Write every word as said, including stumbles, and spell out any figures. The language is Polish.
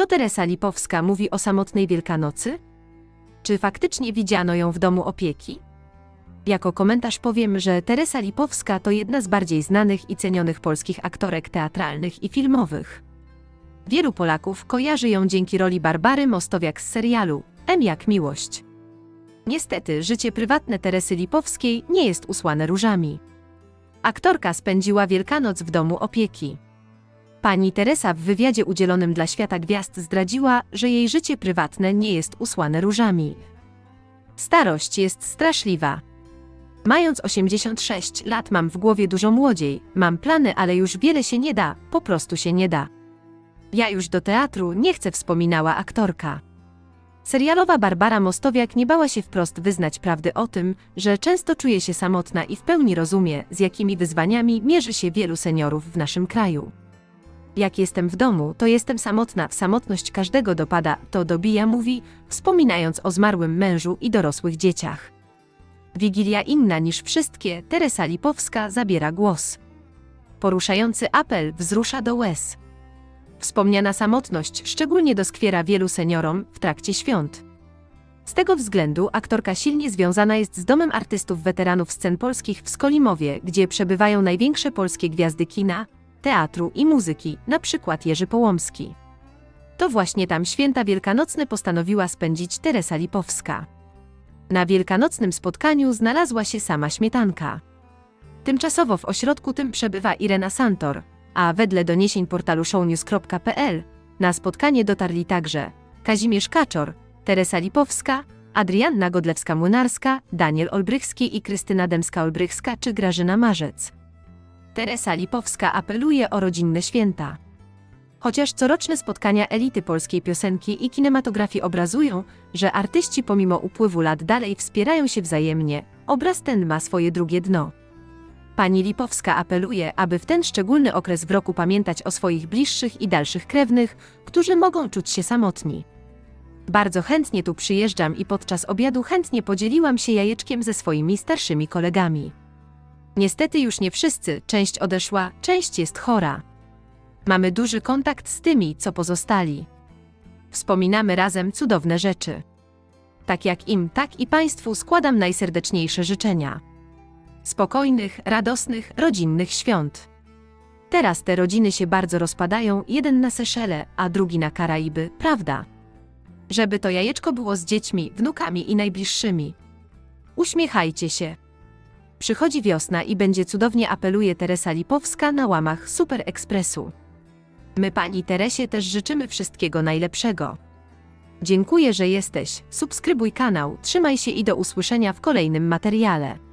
Co Teresa Lipowska mówi o samotnej Wielkanocy? Czy faktycznie widziano ją w domu opieki? Jako komentarz powiem, że Teresa Lipowska to jedna z bardziej znanych i cenionych polskich aktorek teatralnych i filmowych. Wielu Polaków kojarzy ją dzięki roli Barbary Mostowiak z serialu M jak miłość. Niestety, życie prywatne Teresy Lipowskiej nie jest usłane różami. Aktorka spędziła Wielkanoc w domu opieki. Pani Teresa w wywiadzie udzielonym dla Świata Gwiazd zdradziła, że jej życie prywatne nie jest usłane różami. Starość jest straszliwa. Mając osiemdziesiąt sześć lat mam w głowie dużo młodziej, mam plany, ale już wiele się nie da, po prostu się nie da. Ja już do teatru nie chcę, wspominała aktorka. Serialowa Barbara Mostowiak nie bała się wprost wyznać prawdy o tym, że często czuje się samotna i w pełni rozumie, z jakimi wyzwaniami mierzy się wielu seniorów w naszym kraju. Jak jestem w domu, to jestem samotna, samotność każdego dopada, to dobija, mówi, wspominając o zmarłym mężu i dorosłych dzieciach. Wigilia inna niż wszystkie, Teresa Lipowska zabiera głos. Poruszający apel wzrusza do łez. Wspomniana samotność szczególnie doskwiera wielu seniorom w trakcie świąt. Z tego względu aktorka silnie związana jest z Domem Artystów Weteranów Scen Polskich w Skolimowie, gdzie przebywają największe polskie gwiazdy kina, teatru i muzyki, na przykład Jerzy Połomski. To właśnie tam święta wielkanocne postanowiła spędzić Teresa Lipowska. Na wielkanocnym spotkaniu znalazła się sama śmietanka. Tymczasowo w ośrodku tym przebywa Irena Santor, a wedle doniesień portalu shownews kropka pl na spotkanie dotarli także Kazimierz Kaczor, Teresa Lipowska, Adrianna Godlewska-Młynarska, Daniel Olbrychski i Krystyna Demska-Olbrychska czy Grażyna Marzec. Teresa Lipowska apeluje o rodzinne święta. Chociaż coroczne spotkania elity polskiej piosenki i kinematografii obrazują, że artyści pomimo upływu lat dalej wspierają się wzajemnie, obraz ten ma swoje drugie dno. Pani Lipowska apeluje, aby w ten szczególny okres w roku pamiętać o swoich bliższych i dalszych krewnych, którzy mogą czuć się samotni. Bardzo chętnie tu przyjeżdżam i podczas obiadu chętnie podzieliłam się jajeczkiem ze swoimi starszymi kolegami. Niestety już nie wszyscy, część odeszła, część jest chora. Mamy duży kontakt z tymi, co pozostali. Wspominamy razem cudowne rzeczy. Tak jak im, tak i Państwu składam najserdeczniejsze życzenia. Spokojnych, radosnych, rodzinnych świąt. Teraz te rodziny się bardzo rozpadają, jeden na Seszele, a drugi na Karaiby, prawda? Żeby to jajeczko było z dziećmi, wnukami i najbliższymi. Uśmiechajcie się. Przychodzi wiosna i będzie cudownie, apeluje Teresa Lipowska na łamach Super Expressu. My Pani Teresie też życzymy wszystkiego najlepszego. Dziękuję, że jesteś, subskrybuj kanał, trzymaj się i do usłyszenia w kolejnym materiale.